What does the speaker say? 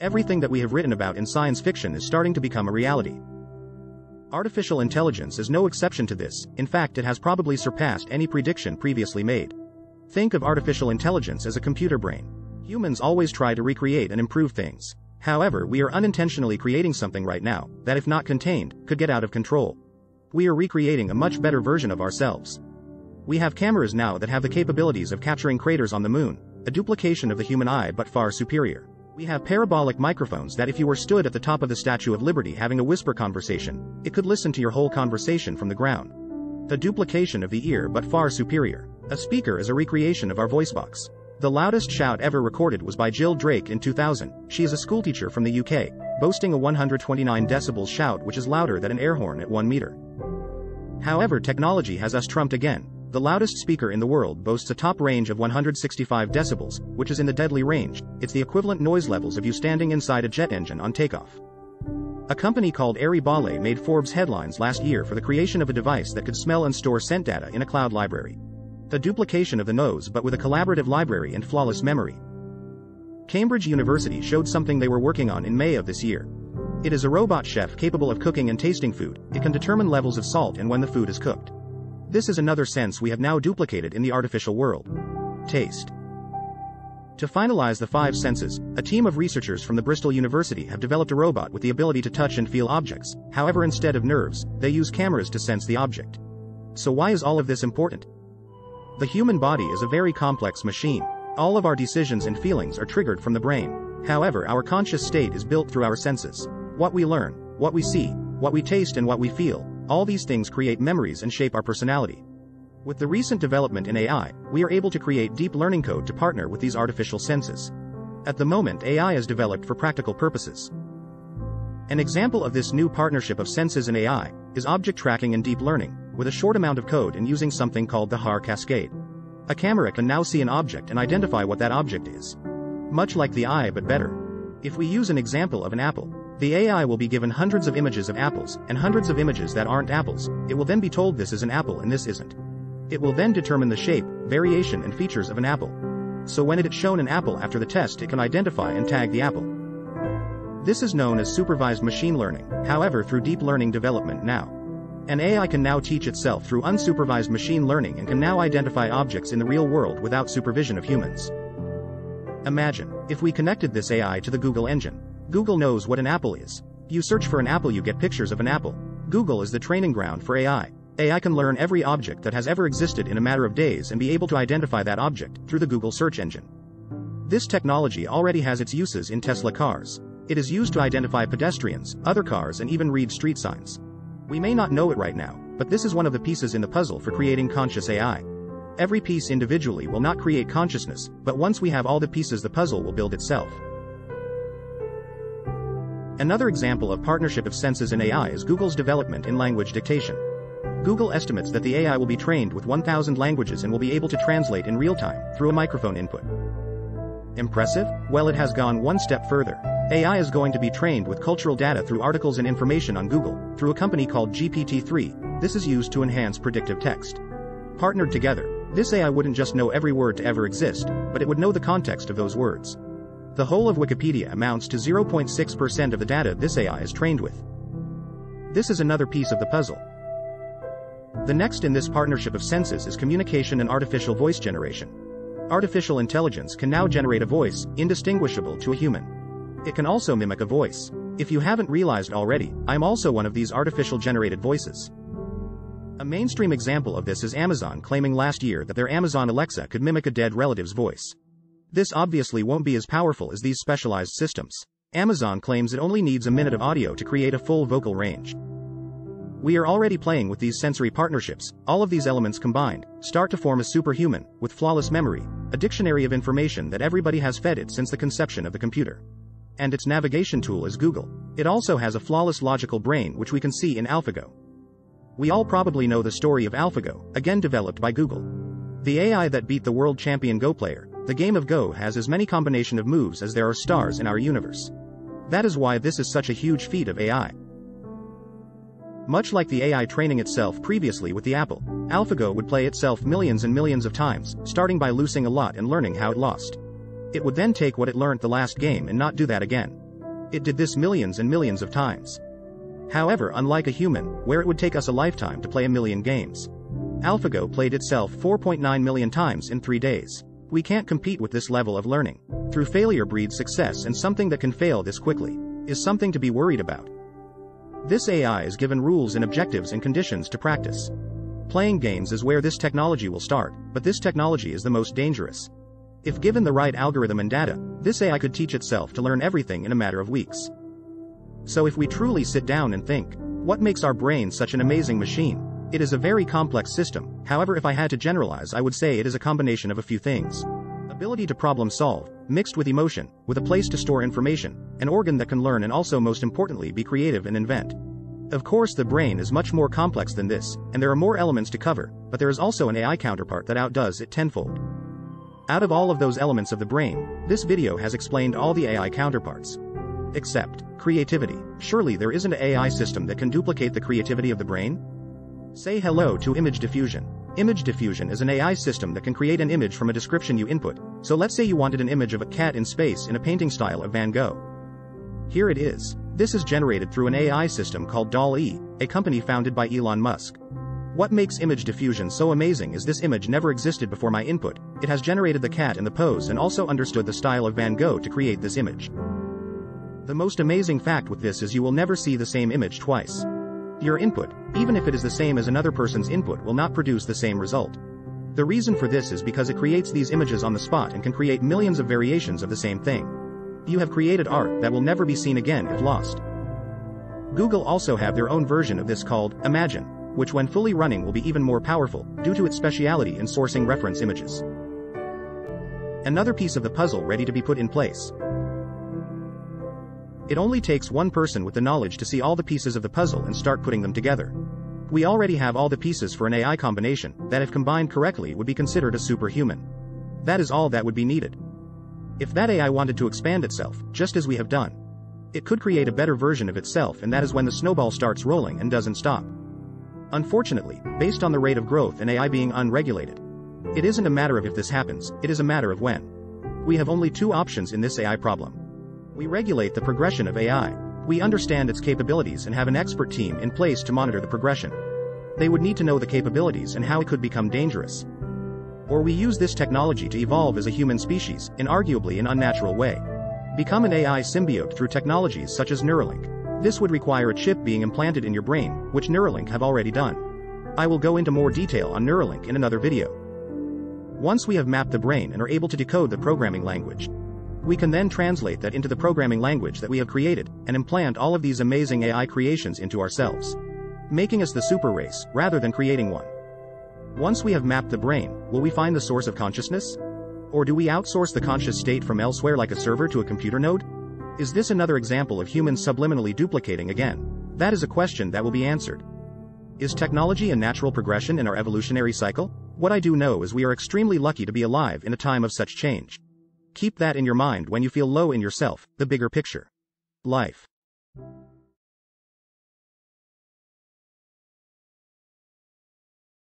Everything that we have written about in science fiction is starting to become a reality. Artificial intelligence is no exception to this. In fact, it has probably surpassed any prediction previously made. Think of artificial intelligence as a computer brain. Humans always try to recreate and improve things. However, we are unintentionally creating something right now, that if not contained, could get out of control. We are recreating a much better version of ourselves. We have cameras now that have the capabilities of capturing craters on the moon, a duplication of the human eye but far superior. We have parabolic microphones that if you were stood at the top of the Statue of Liberty having a whisper conversation, it could listen to your whole conversation from the ground. The duplication of the ear but far superior. A speaker is a recreation of our voice box. The loudest shout ever recorded was by Jill Drake in 2000, she is a schoolteacher from the UK, boasting a 129 decibels shout which is louder than an air horn at 1 meter. However, technology has us trumped again. The loudest speaker in the world boasts a top range of 165 decibels, which is in the deadly range. It's the equivalent noise levels of you standing inside a jet engine on takeoff. A company called Aryballe made Forbes headlines last year for the creation of a device that could smell and store scent data in a cloud library. The duplication of the nose but with a collaborative library and flawless memory. Cambridge University showed something they were working on in May of this year. It is a robot chef capable of cooking and tasting food. It can determine levels of salt and when the food is cooked. This is another sense we have now duplicated in the artificial world. Taste. To finalize the 5 senses, a team of researchers from the Bristol University have developed a robot with the ability to touch and feel objects. However, instead of nerves, they use cameras to sense the object. So why is all of this important? The human body is a very complex machine. All of our decisions and feelings are triggered from the brain. However, our conscious state is built through our senses. What we learn, what we see, what we taste and what we feel, all these things create memories and shape our personality. With the recent development in AI, we are able to create deep learning code to partner with these artificial senses. At the moment, AI is developed for practical purposes. An example of this new partnership of senses and AI is object tracking and deep learning, with a short amount of code and using something called the Haar Cascade. A camera can now see an object and identify what that object is. Much like the eye but better. If we use an example of an apple, the AI will be given hundreds of images of apples, and hundreds of images that aren't apples. It will then be told this is an apple and this isn't. It will then determine the shape, variation and features of an apple. So when it is shown an apple after the test, it can identify and tag the apple. This is known as supervised machine learning, however through deep learning development now. An AI can now teach itself through unsupervised machine learning and can now identify objects in the real world without supervision of humans. Imagine, if we connected this AI to the Google engine. Google knows what an apple is. You search for an apple, you get pictures of an apple. Google is the training ground for AI. AI can learn every object that has ever existed in a matter of days and be able to identify that object through the Google search engine. This technology already has its uses in Tesla cars. It is used to identify pedestrians, other cars and even read street signs. We may not know it right now, but this is one of the pieces in the puzzle for creating conscious AI. Every piece individually will not create consciousness, but once we have all the pieces, the puzzle will build itself. Another example of partnership of senses and AI is Google's development in language dictation. Google estimates that the AI will be trained with 1,000 languages and will be able to translate in real time through a microphone input. Impressive? Well, it has gone one step further. AI is going to be trained with cultural data through articles and information on Google, through a company called GPT-3, this is used to enhance predictive text. Partnered together, this AI wouldn't just know every word to ever exist, but it would know the context of those words. The whole of Wikipedia amounts to 0.6% of the data this AI is trained with. This is another piece of the puzzle. The next in this partnership of senses is communication and artificial voice generation. Artificial intelligence can now generate a voice, indistinguishable to a human. It can also mimic a voice. If you haven't realized already, I'm also one of these artificial generated voices. A mainstream example of this is Amazon claiming last year that their Amazon Alexa could mimic a dead relative's voice. This obviously won't be as powerful as these specialized systems. Amazon claims it only needs a minute of audio to create a full vocal range. We are already playing with these sensory partnerships. All of these elements combined start to form a superhuman, with flawless memory, a dictionary of information that everybody has fed it since the conception of the computer. And its navigation tool is Google. It also has a flawless logical brain which we can see in AlphaGo. We all probably know the story of AlphaGo, again developed by Google. The AI that beat the world champion Go player. The game of Go has as many combinations of moves as there are stars in our universe. That is why this is such a huge feat of AI. Much like the AI training itself previously with the apple, AlphaGo would play itself millions and millions of times, starting by losing a lot and learning how it lost. It would then take what it learned the last game and not do that again. It did this millions and millions of times. However, unlike a human, where it would take us a lifetime to play a million games, AlphaGo played itself 4.9 million times in 3 days. We can't compete with this level of learning. Through failure breeds success, and something that can fail this quickly is something to be worried about. This AI is given rules and objectives and conditions to practice. Playing games is where this technology will start, but this technology is the most dangerous. If given the right algorithm and data, this AI could teach itself to learn everything in a matter of weeks. So if we truly sit down and think, what makes our brain such an amazing machine? It is a very complex system. However, if I had to generalize, I would say it is a combination of a few things. Ability to problem solve, mixed with emotion, with a place to store information, an organ that can learn and also most importantly be creative and invent. Of course, the brain is much more complex than this, and there are more elements to cover, but there is also an AI counterpart that outdoes it tenfold. Out of all of those elements of the brain, this video has explained all the AI counterparts. Except creativity. Surely there isn't an AI system that can duplicate the creativity of the brain? Say hello to Image Diffusion. Image Diffusion is an AI system that can create an image from a description you input. So let's say you wanted an image of a cat in space in a painting style of Van Gogh. Here it is. This is generated through an AI system called DALL-E, a company founded by Elon Musk. What makes Image Diffusion so amazing is this image never existed before my input. It has generated the cat and the pose and also understood the style of Van Gogh to create this image. The most amazing fact with this is you will never see the same image twice. Your input, even if it is the same as another person's input, will not produce the same result. The reason for this is because it creates these images on the spot and can create millions of variations of the same thing. You have created art that will never be seen again if lost. Google also have their own version of this called Imagine, which when fully running will be even more powerful, due to its speciality in sourcing reference images. Another piece of the puzzle ready to be put in place. It only takes one person with the knowledge to see all the pieces of the puzzle and start putting them together. We already have all the pieces for an AI combination that if combined correctly would be considered a superhuman. That is all that would be needed. If that AI wanted to expand itself, just as we have done, it could create a better version of itself, and that is when the snowball starts rolling and doesn't stop. Unfortunately, based on the rate of growth and AI being unregulated, it isn't a matter of if this happens, it is a matter of when. We have only two options in this AI problem. We regulate the progression of AI. We understand its capabilities and have an expert team in place to monitor the progression. They would need to know the capabilities and how it could become dangerous. Or we use this technology to evolve as a human species, in arguably an unnatural way. Become an AI symbiote through technologies such as Neuralink. This would require a chip being implanted in your brain, which Neuralink have already done. I will go into more detail on Neuralink in another video. Once we have mapped the brain and are able to decode the programming language, we can then translate that into the programming language that we have created, and implant all of these amazing AI creations into ourselves, making us the super race, rather than creating one. Once we have mapped the brain, will we find the source of consciousness? Or do we outsource the conscious state from elsewhere like a server to a computer node? Is this another example of humans subliminally duplicating again? That is a question that will be answered. Is technology a natural progression in our evolutionary cycle? What I do know is we are extremely lucky to be alive in a time of such change. Keep that in your mind when you feel low in yourself, the bigger picture. Life.